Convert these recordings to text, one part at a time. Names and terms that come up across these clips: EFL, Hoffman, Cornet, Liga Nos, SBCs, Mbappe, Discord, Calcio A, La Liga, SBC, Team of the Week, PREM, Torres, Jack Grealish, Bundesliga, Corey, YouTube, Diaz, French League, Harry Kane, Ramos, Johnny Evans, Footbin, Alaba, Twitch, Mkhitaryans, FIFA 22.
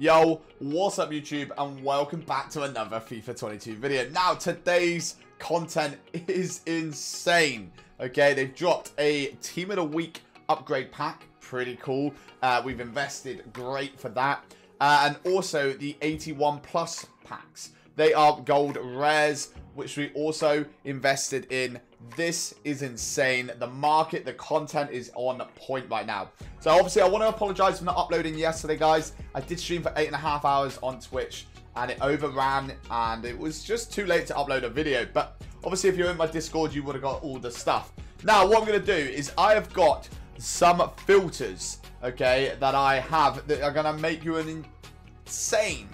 Yo, what's up YouTube, and welcome back to another FIFA 22 video. Now, today's content is insane. Okay, they've dropped a Team of the Week upgrade pack. Pretty cool. We've invested great for that. And also the 81 plus packs. They are gold rares, which we also invested in. This is insane. The market, the content is on point right now. So obviously I want to apologize for not uploading yesterday, guys. I did stream for 8.5 hours on Twitch and it overran and it was just too late to upload a video. But obviously if you're in my Discord, you would have got all the stuff. Now what I'm going to do is I have got some filters, okay, that I have that are going to make you an insane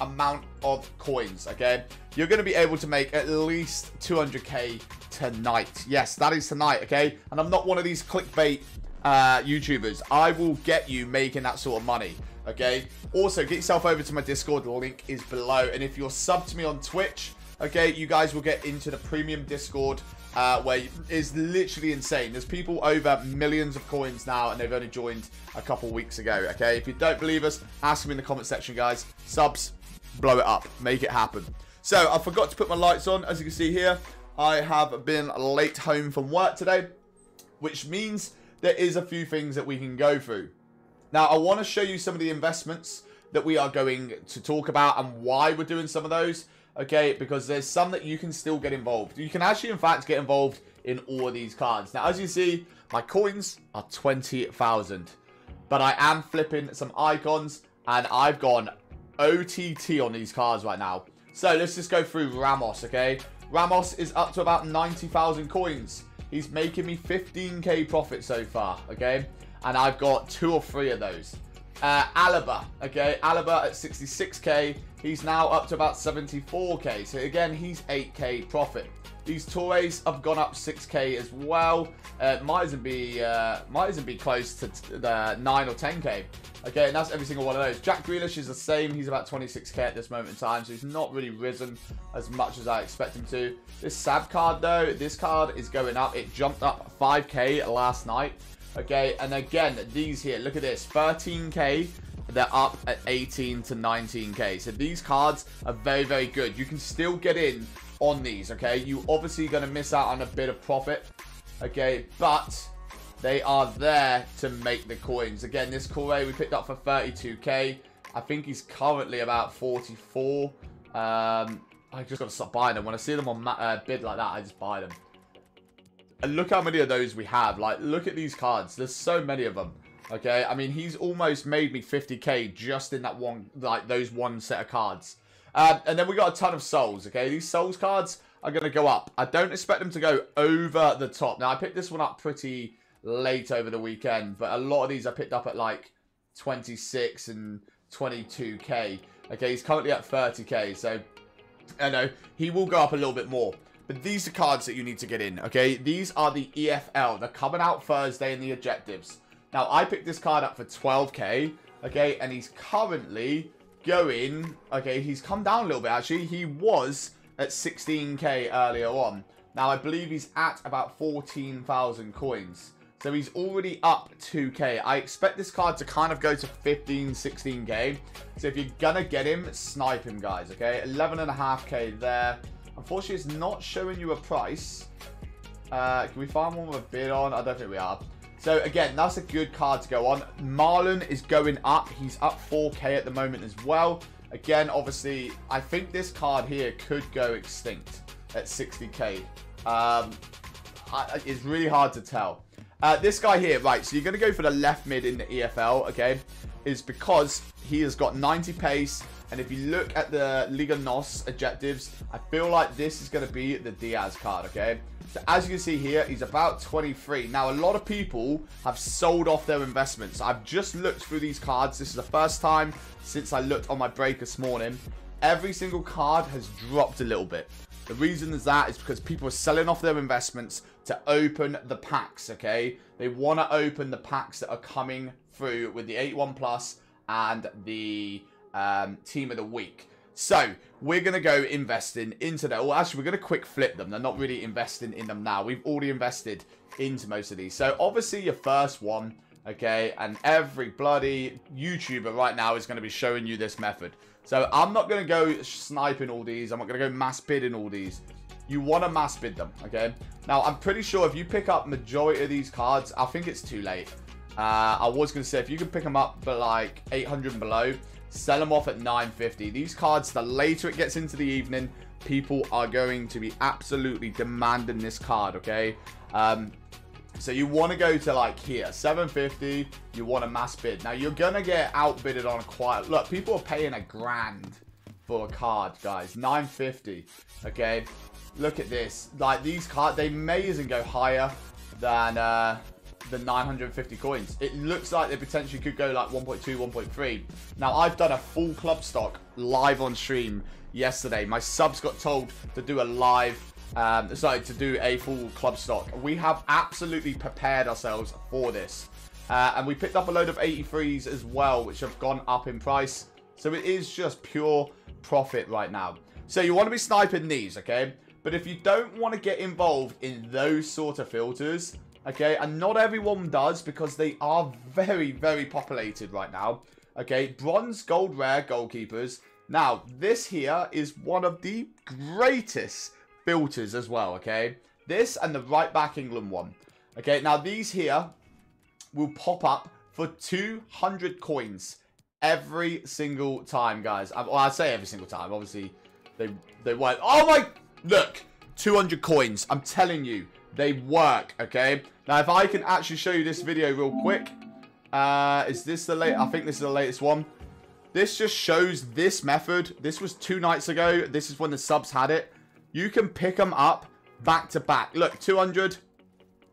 amount of coins, okay? You're going to be able to make at least 200k tonight. Yes, that is tonight, okay? And I'm not one of these clickbait YouTubers. I will get you making that sort of money, okay? Also, get yourself over to my Discord. The link is below. And if you're subbed to me on Twitch, okay, you guys will get into the premium Discord where it's literally insane. There's people over millions of coins now, and they've only joined a couple weeks ago, okay? If you don't believe us, ask them in the comment section, guys. Subs, blow it up. Make it happen. So, I forgot to put my lights on. As you can see here, I have been late home from work today, which means there is a few things that we can go through. Now, I want to show you some of the investments that we are going to talk about and why we're doing some of those, okay? Because there's some that you can still get involved. You can actually, in fact, get involved in all of these cards. Now, as you see, my coins are 20,000, but I am flipping some icons, and I've gone OTT on these cards right now. So let's just go through Ramos, okay? Ramos is up to about 90,000 coins. He's making me 15k profit so far, okay? And I've got 2 or 3 of those. Alaba, okay? Alaba at 66k. He's now up to about 74k. So again, he's 8k profit. These Torres have gone up 6k as well. Might even be close to the 9 or 10k. Okay, and that's every single one of those. Jack Grealish is the same. He's about 26k at this moment in time, so he's not really risen as much as I expect him to. This Sab card, though, this card is going up. It jumped up 5k last night. Okay, and again, these here, look at this, 13k. They're up at 18 to 19k. So these cards are very, very good. You can still get in on these, okay? You obviously going to miss out on a bit of profit, okay? But they are there to make the coins. Again, this Corey we picked up for 32k. I think he's currently about 44. I just got to stop buying them. When I see them on bid like that, I just buy them. And look how many of those we have. Like, look at these cards. There's so many of them, okay? I mean, he's almost made me 50k just in that one, like, those one set of cards. And then we got a ton of souls, okay? These souls cards are going to go up. I don't expect them to go over the top. Now, I picked this one up pretty late over the weekend, but a lot of these I picked up at like 26 and 22k. Okay, he's currently at 30k, so I know he will go up a little bit more. But these are cards that you need to get in, okay? These are the EFL. They're coming out Thursday in the objectives. Now, I picked this card up for 12k, okay? And he's currently going, okay, he's come down a little bit actually. He was at 16k earlier on. Now I believe he's at about 14,000 coins, so he's already up 2k. I expect this card to kind of go to 15-16k, so if you're gonna get him, snipe him, guys, okay? 11.5k there. Unfortunately, it's not showing you a price. Can we find one with a bid on? I don't think we are. So again, that's a good card to go on. Marlon is going up. He's up 4k at the moment as well. Again, obviously, I think this card here could go extinct at 60k. It's really hard to tell. This guy here, right, so you're going to go for the left mid in the EFL, okay, is because he has got 90 pace. And if you look at the Liga Nos objectives, I feel like this is going to be the Diaz card, okay? So as you can see here, he's about 23. Now, a lot of people have sold off their investments. I've just looked through these cards. This is the first time since I looked on my break this morning. Every single card has dropped a little bit. The reason is that is because people are selling off their investments to open the packs, okay? They want to open the packs that are coming through with the 81 Plus and the Team of the Week. So we're going to go investing into that. Well, actually, we're going to quick flip them. They're not really investing in them now. We've already invested into most of these. So obviously your first one okay? And every bloody YouTuber right now is going to be showing you this method. So I'm not going to go sniping all these. I'm not going to go mass bidding all these. You want to mass bid them, okay? Now, I'm pretty sure if you pick up majority of these cards, I think it's too late. I was going to say, if you can pick them up but like 800 and below, sell them off at 950. These cards, the later it gets into the evening, people are going to be absolutely demanding this card, okay? So you want to go to like here, 750. You want a mass bid. Now, you're going to get outbidded on quite... Look, people are paying $1,000 for a card, guys. 950, okay? Look at this. Like, these cards, they may even go higher than 950 coins. It looks like they potentially could go like 1.2, 1.3. Now, I've done a full club stock live on stream yesterday. My subs got told to do a live... to do a full club stock. We have absolutely prepared ourselves for this. And we picked up a load of 83s as well, which have gone up in price. So it is just pure profit right now. So you want to be sniping these, okay? But if you don't want to get involved in those sort of filters, okay? And not everyone does, because they are very, very populated right now. Okay, bronze, gold, rare goalkeepers. Now, this here is one of the greatest filters as well, okay? This and the right back England one. Okay, now these here will pop up for 200 coins every single time, guys. Well, I say every single time. Obviously, they won't. Oh my, look, 200 coins. I'm telling you, they work, okay? Now, if I can actually show you this video real quick. Is this the late? I think this is the latest one. This just shows this method. This was 2 nights ago. This is when the subs had it. You can pick them up back to back. Look, 200,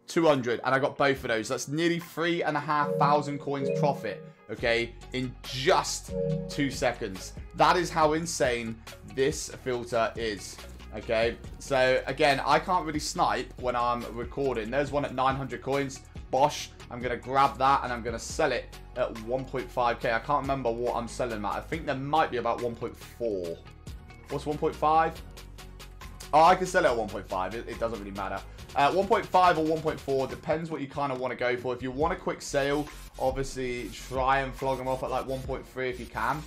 200. And I got both of those. That's nearly 3,500 coins profit, okay, in just 2 seconds. That is how insane this filter is, okay? So, again, I can't really snipe when I'm recording. There's one at 900 coins. Bosh, I'm going to grab that and I'm going to sell it at 1.5K. I can't remember what I'm selling at. I think there might be about 1.4. What's 1.5? Oh, I can sell it at 1.5. It doesn't really matter. 1.5 or 1.4, depends what you kind of want to go for. If you want a quick sale, obviously try and flog them off at like 1.3 if you can.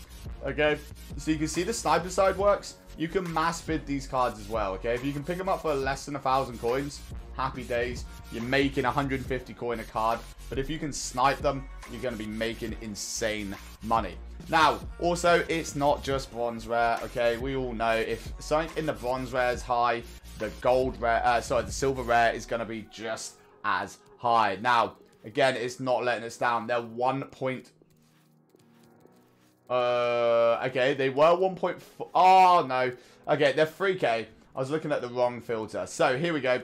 Okay, so you can see the sniper side works. You can mass bid these cards as well, okay? If you can pick them up for less than 1,000 coins, happy days. You're making 150 coin a card. But if you can snipe them, you're going to be making insane money. Now, also, it's not just bronze rare, okay? We all know if something in the bronze rare is high, the gold rare, the silver rare is going to be just as high. Now, again, it's not letting us down. They're 1. Okay, they were 1.4. Oh, no. Okay, they're 3K. I was looking at the wrong filter. So, here we go.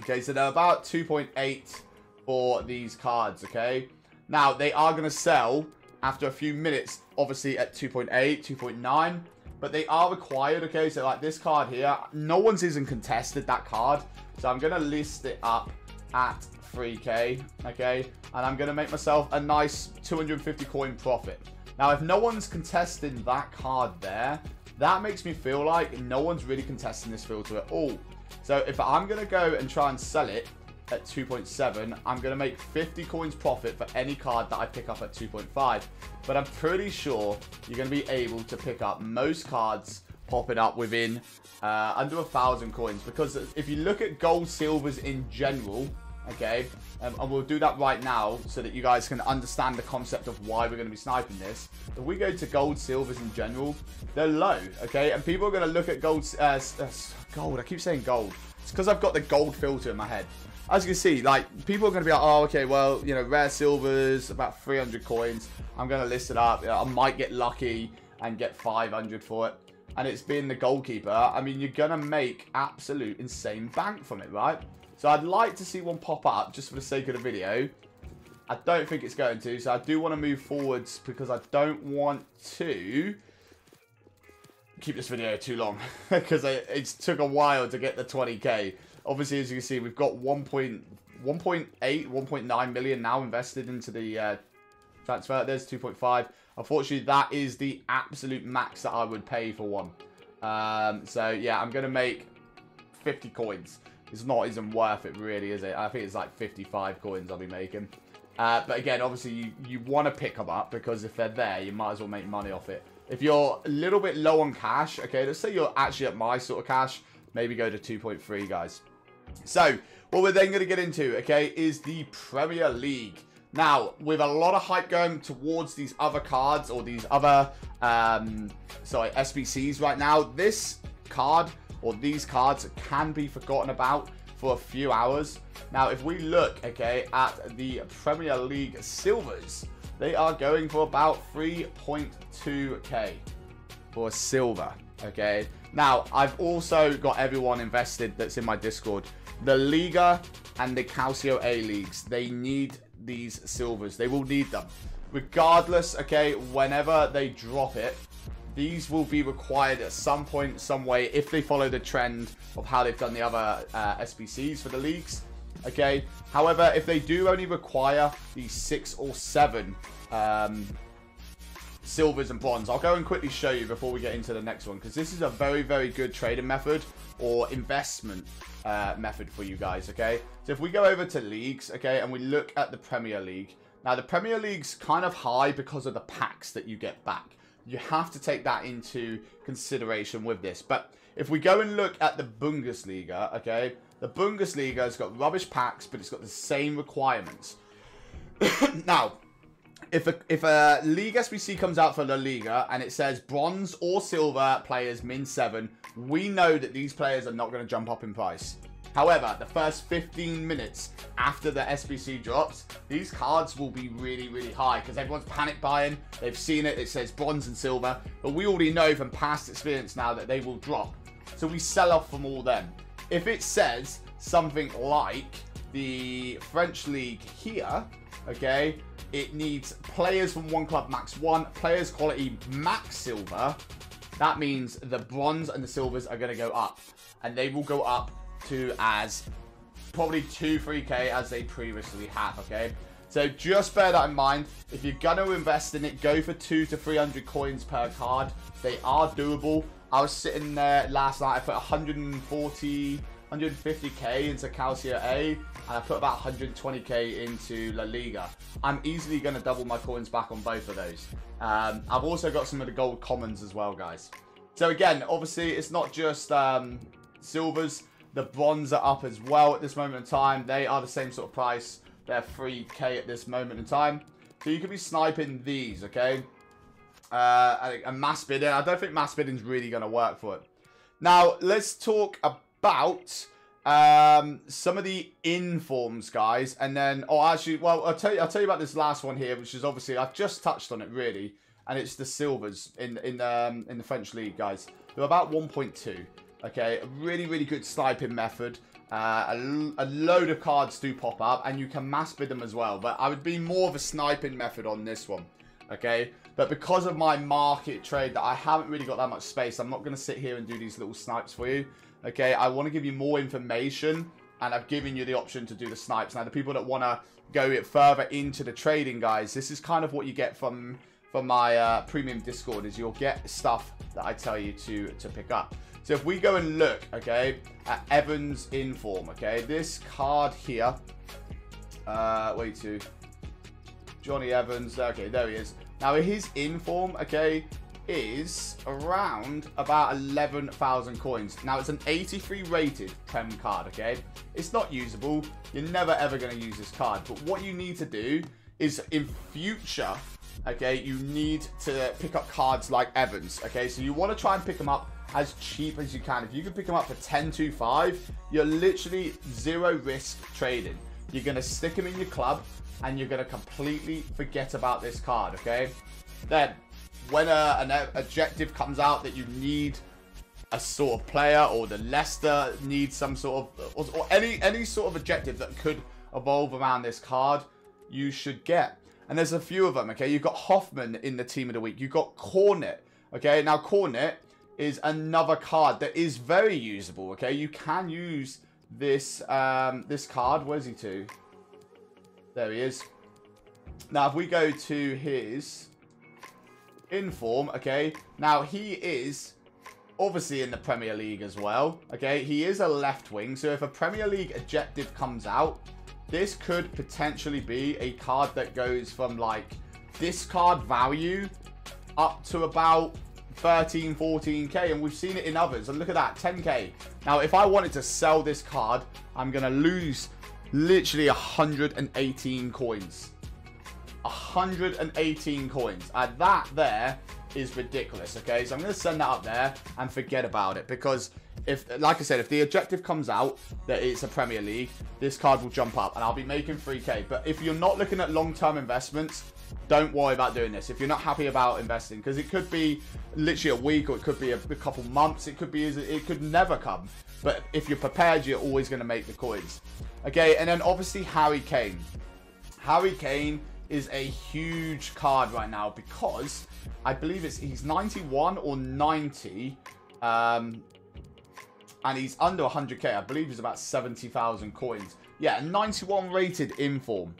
Okay, so they're about 2.8 for these cards, okay? Now, they are going to sell after a few minutes, obviously, at 2.8, 2.9. But they are required, okay? So, like, this card here, no one's even contested that card. So, I'm going to list it up at 3K, okay? And I'm going to make myself a nice 250 coin profit. Now, if no one's contesting that card there, that makes me feel like no one's really contesting this filter at all. So, if I'm going to go and try and sell it at 2.7, I'm going to make 50 coins profit for any card that I pick up at 2.5. But I'm pretty sure you're going to be able to pick up most cards popping up within under 1,000 coins. Because if you look at gold silvers in general... Okay, and we'll do that right now so that you guys can understand the concept of why we're going to be sniping this. If we go to gold, silvers in general, they're low, okay? And people are going to look at gold, gold, I keep saying gold. It's because I've got the gold filter in my head. As you can see, like, people are going to be like, oh, okay, well, you know, rare silvers, about 300 coins. I'm going to list it up. You know, I might get lucky and get 500 for it. And it's being the goalkeeper. I mean, you're going to make absolute insane bank from it, right? So I'd like to see one pop up just for the sake of the video. I don't think it's going to. So I do want to move forwards because I don't want to keep this video too long. Because it took a while to get the 20K. Obviously, as you can see, we've got 1.8, 1.9 million now invested into the transfer. There's 2.5. Unfortunately, that is the absolute max that I would pay for one. So, yeah, I'm going to make 50 coins. It's not even worth it, really, is it? I think it's like 55 coins I'll be making. But again, obviously, you want to pick them up because if they're there, you might as well make money off it. If you're a little bit low on cash, okay, let's say you're actually at my sort of cash, maybe go to 2.3, guys. So, what we're then going to get into, okay, is the Premier League. Now, with a lot of hype going towards these other cards or these other, SBCs right now, this card or these cards can be forgotten about for a few hours. Now, if we look, okay, at the Premier League Silvers, they are going for about 3.2k for a silver, okay? Now, I've also got everyone invested that's in my Discord. The Liga and the Calcio A leagues, they need these silvers. They will need them. Regardless, okay, whenever they drop it, these will be required at some point, some way, if they follow the trend of how they've done the other SBCs for the leagues. Okay, however, if they do only require the 6 or 7 silvers and bronze, I'll go and quickly show you before we get into the next one, because this is a very, very good trading method or investment method for you guys, okay? So if we go over to leagues, okay, and we look at the Premier League. Now, the Premier League's kind of high because of the packs that you get back. You have to take that into consideration with this. But if we go and look at the Bundesliga, okay, the Bundesliga has got rubbish packs, but it's got the same requirements. Now, if a League SBC comes out for La Liga and it says bronze or silver players min 7, we know that these players are not going to jump up in price. However, the first 15 minutes after the SBC drops, these cards will be really, really high because everyone's panic buying. They've seen it. It says bronze and silver, but we already know from past experience now that they will drop. So we sell off from all them. If it says something like the French League here, okay, it needs players from one club max 1, players quality max silver. That means the bronze and the silvers are going to go up. And they will go up to as probably 2-3k as they previously have, okay? So just bear that in mind. If you're going to invest in it, go for 200 to 300 coins per card. They are doable. I was sitting there last night, I put 140, 150k into Calcio A, and I put about 120k into La Liga. I'm easily going to double my coins back on both of those. I've also got some of the gold commons as well, guys. So again, obviously, it's not just silvers. The bronze are up as well at this moment in time. They are the same sort of price. They're 3k at this moment in time. So you could be sniping these, okay? A mass bidding. I don't think mass bidding's really going to work for it. Now, let's talk about some of the informs, guys. And then, oh, actually, well, I'll tell you about this last one here, which is obviously I've just touched on it really, and it's the silvers in the French League, guys. They're about 1.2. Okay, a really, really good sniping method. A load of cards do pop up, and you can mass bid them as well. But I would be more of a sniping method on this one. Okay, but because of my market trade that I haven't really got that much space, I'm not going to sit here and do these little snipes for you. Okay, I want to give you more information, and I've given you the option to do the snipes. Now, the people that want to go further into the trading, guys, this is kind of what you get from my premium Discord, is you'll get stuff that I tell you to pick up. So if we go and look, okay, at Evans Inform, okay, this card here, Johnny Evans, okay, there he is. Now, his inform, okay, is around about 11,000 coins. Now, it's an 83 rated PREM card, okay? It's not usable. You're never, ever going to use this card. But what you need to do is, in future, okay, you need to pick up cards like Evans, okay? So you want to try and pick them up as cheap as you can. If you can pick them up for 10-5, you're literally zero risk trading. You're going to stick them in your club, and you're going to completely forget about this card, okay? Then, when an objective comes out that you need a sort of player, or the Leicester needs some sort of, or any sort of objective that could evolve around this card, you should get. And there's a few of them, okay? You've got Hoffman in the Team of the Week. You've got Cornet, okay? Now, Cornet is another card that is very usable, okay? You can use this, this card. Where's he to? There he is. Now, if we go to his inform, okay, now he is obviously in the Premier League as well, okay? He is a left wing, so if a Premier League objective comes out, This could potentially be a card that goes from like discard value up to about 13, 14k, and we've seen it in others. And look at that, 10k. Now, if I wanted to sell this card, I'm going to lose literally 118 coins. 118 coins. And that there is ridiculous, okay? So I'm going to send that up there and forget about it, because if, like I said, if the objective comes out that it's a Premier League, this card will jump up and I'll be making 3k. But if you're not looking at long-term investments, don't worry about doing this if you're not happy about investing, because it could be literally a week, or it could be a couple months, it could be, it could never come. But if you're prepared, you're always going to make the coins, okay? And then obviously Harry Kane. Harry Kane is a huge card right now, because I believe it's he's 91 or 90, and he's under 100k. I believe he's about 70,000 coins. Yeah, 91 rated in form.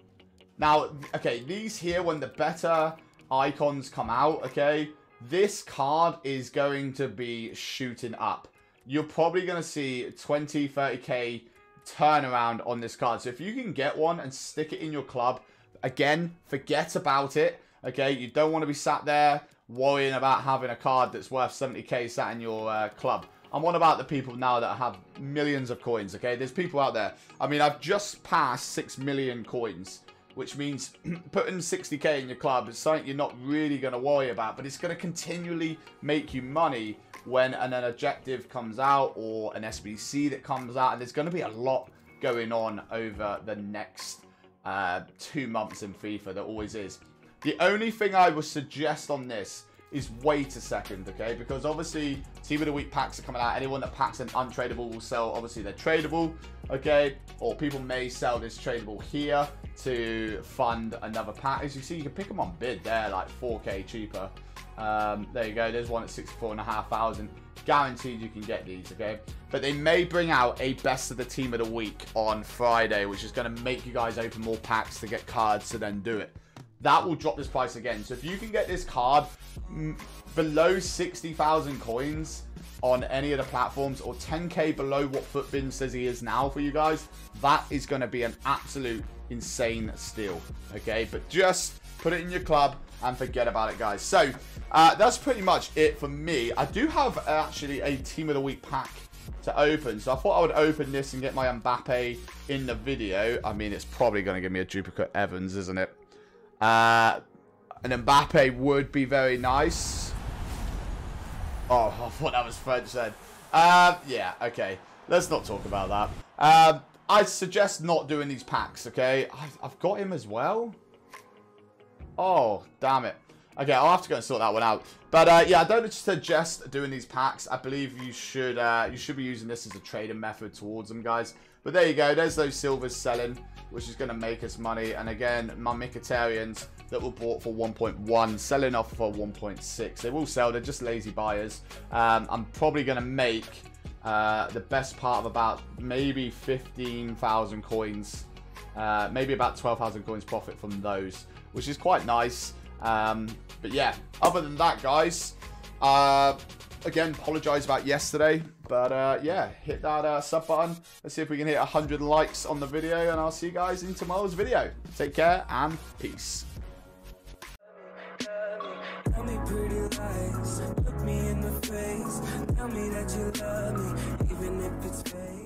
Now, okay, these here, when the better icons come out, okay, this card is going to be shooting up. You're probably going to see 20, 30k turnaround on this card. So if you can get one and stick it in your club, again, forget about it, okay? You don't want to be sat there worrying about having a card that's worth 70k sat in your club. I'm on about the people now that have millions of coins, okay? There's people out there. I mean, I've just passed 6 million coins, which means putting 60k in your club is something you're not really going to worry about, but it's going to continually make you money when an objective comes out or an SBC that comes out, and there's going to be a lot going on over the next 2 months in FIFA. There always is. The only thing I would suggest on this is wait a second, okay? Because obviously Team of the Week packs are coming out. Anyone that packs an untradeable will sell. Obviously they're tradable, okay? Or people may sell this tradable here to fund another pack. As you see, you can pick them on bid there, like 4k cheaper. There you go. There's one at 64,500. Guaranteed you can get these, okay? But they may bring out a best of the Team of the Week on Friday, which is going to make you guys open more packs to get cards to then do it. That will drop this price again. So if you can get this card below 60,000 coins on any of the platforms, or 10k below what Footbin says he is now for you guys, that is going to be an absolute insane steal, okay? But just put it in your club and forget about it, guys. So that's pretty much it for me. I do have actually a Team of the Week pack to open, so I thought I would open this and get my Mbappe in the video. I mean, it's probably going to give me a duplicate Evans, isn't it? An Mbappe would be very nice. Oh, I thought that was French then. Yeah, okay, let's not talk about that. I suggest not doing these packs, okay? I've got him as well. Oh, damn it. Okay, I'll have to go and sort that one out. But yeah, I don't suggest doing these packs. I believe you should be using this as a trading method towards them, guys. But there you go. There's those silvers selling, which is going to make us money. And again, my Mkhitaryans that were bought for 1.1 selling off for 1.6. They will sell. They're just lazy buyers. I'm probably going to make the best part of about maybe 15,000 coins, maybe about 12,000 coins profit from those, which is quite nice. But yeah, other than that, guys, again, apologize about yesterday, but yeah, hit that sub button. Let's see if we can hit 100 likes on the video, and I'll see you guys in tomorrow's video. Take care and peace. Tell me pretty lies, look me in the face, tell me that you love me, even if it's fake.